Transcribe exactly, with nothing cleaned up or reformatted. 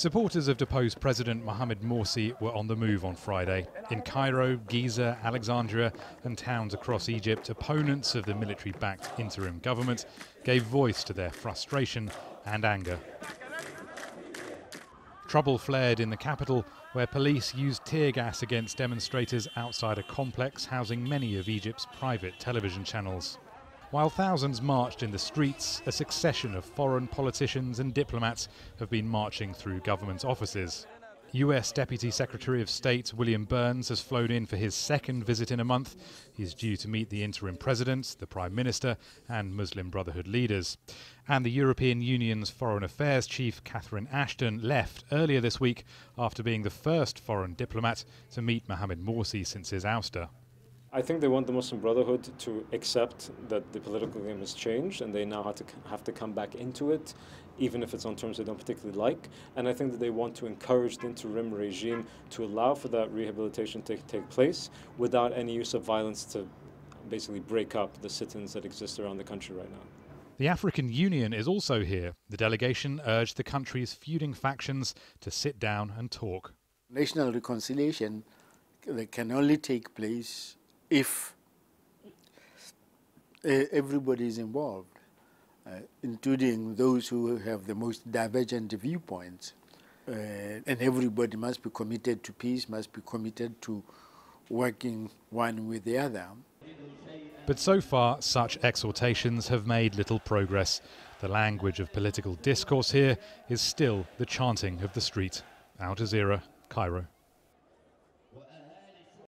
Supporters of deposed President Mohamed Morsi were on the move on Friday. In Cairo, Giza, Alexandria and towns across Egypt, opponents of the military-backed interim government gave voice to their frustration and anger. Trouble flared in the capital, where police used tear gas against demonstrators outside a complex housing many of Egypt's private television channels. While thousands marched in the streets, a succession of foreign politicians and diplomats have been marching through government offices. U S Deputy Secretary of State William Burns has flown in for his second visit in a month. He's due to meet the interim president, the Prime Minister and Muslim Brotherhood leaders. And the European Union's Foreign Affairs Chief Catherine Ashton left earlier this week after being the first foreign diplomat to meet Mohamed Morsi since his ouster. I think they want the Muslim Brotherhood to accept that the political game has changed and they now have to, have to come back into it, even if it's on terms they don't particularly like. And I think that they want to encourage the interim regime to allow for that rehabilitation to take place without any use of violence to basically break up the sit-ins that exist around the country right now. The African Union is also here. The delegation urged the country's feuding factions to sit down and talk. National reconciliation that can only take place if uh, everybody is involved, uh, including those who have the most divergent viewpoints. Uh, and everybody must be committed to peace, must be committed to working one with the other. But so far, such exhortations have made little progress. The language of political discourse here is still the chanting of the street. Al Jazeera, Cairo.